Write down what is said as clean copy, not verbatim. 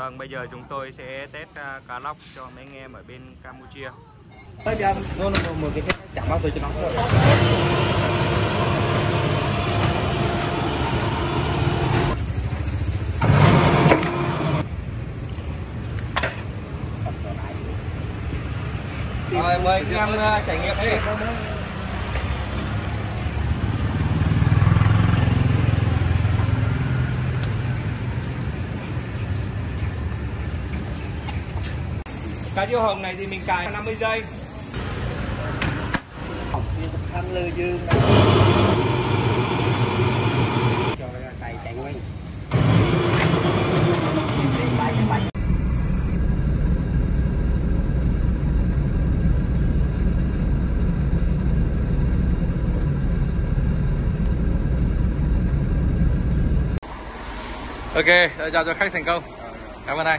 Vâng, bây giờ chúng tôi sẽ test cá lóc cho mấy anh em ở bên Campuchia. Rồi, mời anh em trải nghiệm đi. Cá diêu hồng này thì mình cài 50 giây. Ok, đã giao cho khách thành công. Cảm ơn anh.